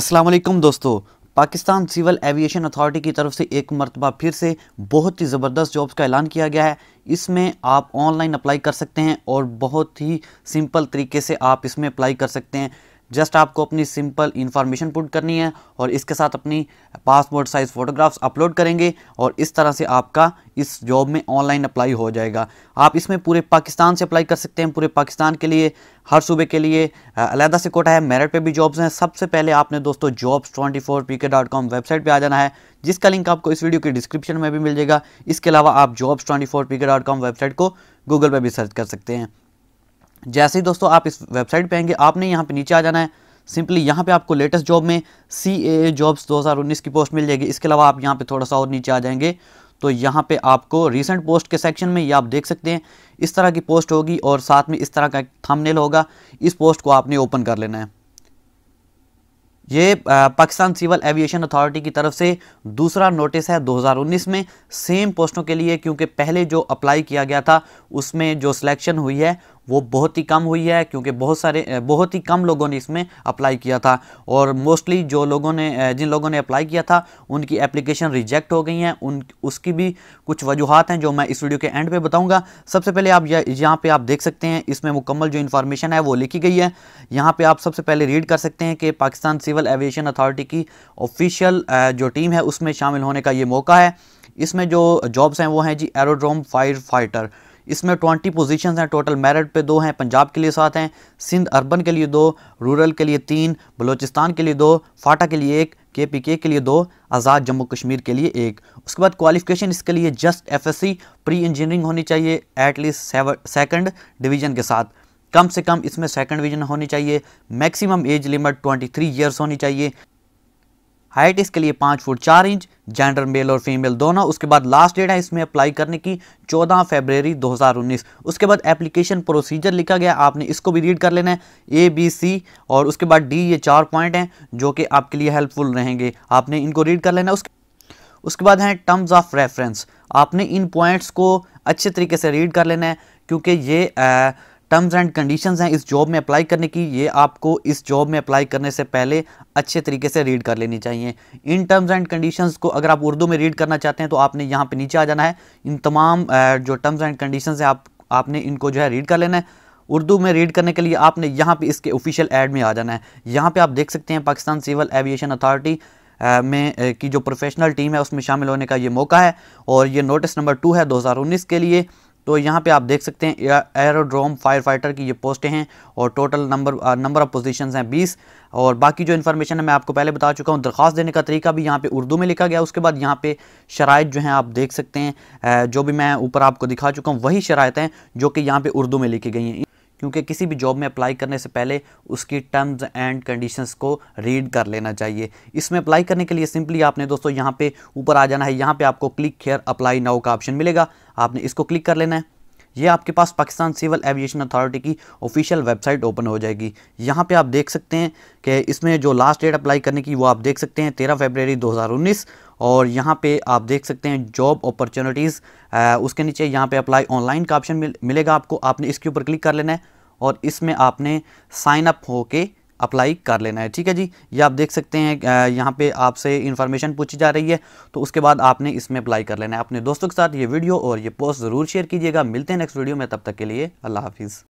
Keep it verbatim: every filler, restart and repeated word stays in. अस्सलाम वालेकुम दोस्तों, पाकिस्तान सिविल एविएशन अथॉरिटी की तरफ से एक मरतबा फिर से बहुत ही ज़बरदस्त जॉब्स का ऐलान किया गया है। इसमें आप ऑनलाइन अप्लाई कर सकते हैं और बहुत ही सिंपल तरीके से आप इसमें अप्लाई कर सकते हैं। जस्ट आपको अपनी सिंपल इंफॉर्मेशन पुट करनी है और इसके साथ अपनी पासपोर्ट साइज़ फ़ोटोग्राफ्स अपलोड करेंगे और इस तरह से आपका इस जॉब में ऑनलाइन अप्लाई हो जाएगा। आप इसमें पूरे पाकिस्तान से अप्लाई कर सकते हैं, पूरे पाकिस्तान के लिए, हर सूबे के लिए अलग से कोटा है। मेरिट पे भी जॉब्स हैं। सबसे पहले आपने दोस्तों jobs twenty four P K dot com website पे आ जाना है, जिसका लिंक आपको इस वीडियो के डिस्क्रिप्शन में भी मिल जाएगा। इसके अलावा आप jobs twenty four P K dot com website को गूगल पर भी सर्च कर सकते हैं। जैसे ही दोस्तों आप इस वेबसाइट पे आएंगे, आपने यहाँ पे नीचे आ जाना है। सिंपली यहाँ पे आपको लेटेस्ट जॉब में सी ए ए जॉब्स दो हज़ार उन्नीस की पोस्ट मिल जाएगी। इसके अलावा आप यहाँ पे थोड़ा सा और नीचे आ जाएंगे तो यहाँ पे आपको रिसेंट पोस्ट के सेक्शन में ये आप देख सकते हैं, इस तरह की पोस्ट होगी और साथ में इस तरह का थंबनेल होगा। इस पोस्ट को आपने ओपन कर लेना है। ये पाकिस्तान सिविल एविएशन अथॉरिटी की तरफ से दूसरा नोटिस है दो हज़ार उन्नीस में सेम पोस्टों के लिए, क्योंकि पहले जो अप्लाई किया गया था उसमें जो सिलेक्शन हुई है वो बहुत ही कम हुई है, क्योंकि बहुत सारे बहुत ही कम लोगों ने इसमें अप्लाई किया था और मोस्टली जो लोगों ने जिन लोगों ने अप्लाई किया था उनकी एप्लीकेशन रिजेक्ट हो गई हैं। उन उसकी भी कुछ वजूहत हैं जो मैं इस वीडियो के एंड पे बताऊंगा। सबसे पहले आप यहाँ पे आप देख सकते हैं, इसमें मुकम्मल जो इन्फॉर्मेशन है वो लिखी गई है। यहाँ पर आप सबसे पहले रीड कर सकते हैं कि पाकिस्तान सिविल एविएशन अथॉरिटी की ऑफिशियल जो टीम है उसमें शामिल होने का ये मौका है। इसमें जो जॉब्स हैं वो हैं जी एरोड्रोम फायर फाइटर। इसमें बीस पोजीशंस हैं टोटल। मेरिट पे दो हैं, पंजाब के लिए सात हैं, सिंध अर्बन के लिए दो, रूरल के लिए तीन, बलूचिस्तान के लिए दो, फाटा के लिए एक, के पी के के लिए दो, आज़ाद जम्मू कश्मीर के लिए एक। उसके बाद क्वालिफिकेशन इसके लिए just F S C pre engineering होनी चाहिए एटलीस्ट सेकंड डिवीज़न के साथ, कम से कम इसमें सेकंड डिवीज़न होनी चाहिए। Maximum age limit twenty three years होनी चाहिए। हाइट इसके लिए पाँच फुट चार इंच, जेंडर मेल और फीमेल दोनों। उसके बाद लास्ट डेट है इसमें अप्लाई करने की चौदह फरवरी दो हज़ार उन्नीस। उसके बाद एप्लीकेशन प्रोसीजर लिखा गया, आपने इसको भी रीड कर लेना है, ए बी सी और उसके बाद डी। ये चार पॉइंट हैं जो कि आपके लिए हेल्पफुल रहेंगे, आपने इनको रीड कर लेना है। उसके उसके बाद हैं टर्म्स ऑफ रेफरेंस। आपने इन पॉइंट्स को अच्छे तरीके से रीड कर लेना है, क्योंकि ये आ, टर्म्स एंड कंडीशंस हैं इस जॉब में अप्लाई करने की। ये आपको इस जॉब में अप्लाई करने से पहले अच्छे तरीके से रीड कर लेनी चाहिए। इन टर्म्स एंड कंडीशंस को अगर आप उर्दू में रीड करना चाहते हैं तो आपने यहाँ पे नीचे आ जाना है। इन तमाम जो टर्म्स एंड कंडीशंस हैं आप आपने इनको जो है रीड कर लेना है। उर्दू में रीड करने के लिए आपने यहाँ पर इसके ऑफिशियल ऐड में आ जाना है। यहाँ पर आप देख सकते हैं पाकिस्तान सिविल एविएशन अथॉरिटी में की जो प्रोफेशनल टीम है उसमें शामिल होने का ये मौका है और ये नोटिस नंबर टू है दो हज़ार उन्नीस के लिए। तो यहाँ पे आप देख सकते हैं एरोड्रोम फायर फाइटर की ये पोस्टें हैं और total number number of positions हैं बीस और बाकी जो इन्फॉर्मेशन है मैं आपको पहले बता चुका हूँ। दरख्वास्त देने का तरीका भी यहाँ पे उर्दू में लिखा गया। उसके बाद यहाँ पे शराइत जो हैं आप देख सकते हैं, जो भी मैं ऊपर आपको दिखा चुका हूँ वही शराइत हैं जो कि यहाँ पर उर्दू में लिखी गई हैं, क्योंकि किसी भी जॉब में अप्लाई करने से पहले उसकी टर्म्स एंड कंडीशंस को रीड कर लेना चाहिए। इसमें अप्लाई करने के लिए सिंपली आपने दोस्तों यहाँ पे ऊपर आ जाना है। यहाँ पे आपको क्लिक हियर अप्लाई नाउ का ऑप्शन मिलेगा, आपने इसको क्लिक कर लेना है। ये आपके पास पाकिस्तान सिविल एविएशन अथॉरिटी की ऑफिशियल वेबसाइट ओपन हो जाएगी। यहाँ पे आप देख सकते हैं कि इसमें जो लास्ट डेट अप्लाई करने की वो आप देख सकते हैं तेरह फरवरी दो हज़ार उन्नीस और यहाँ पे आप देख सकते हैं जॉब अपॉर्चुनिटीज़। उसके नीचे यहाँ पे अप्लाई ऑनलाइन का ऑप्शन मिल, मिलेगा आपको, आपने इसके ऊपर क्लिक कर लेना है और इसमें आपने साइन अप होके अप्लाई कर लेना है। ठीक है जी, ये आप देख सकते हैं यहाँ पे आपसे इन्फॉर्मेशन पूछी जा रही है, तो उसके बाद आपने इसमें अप्लाई कर लेना है। अपने दोस्तों के साथ ये वीडियो और ये पोस्ट ज़रूर शेयर कीजिएगा। मिलते हैं नेक्स्ट वीडियो में, तब तक के लिए अल्लाह हाफिज़।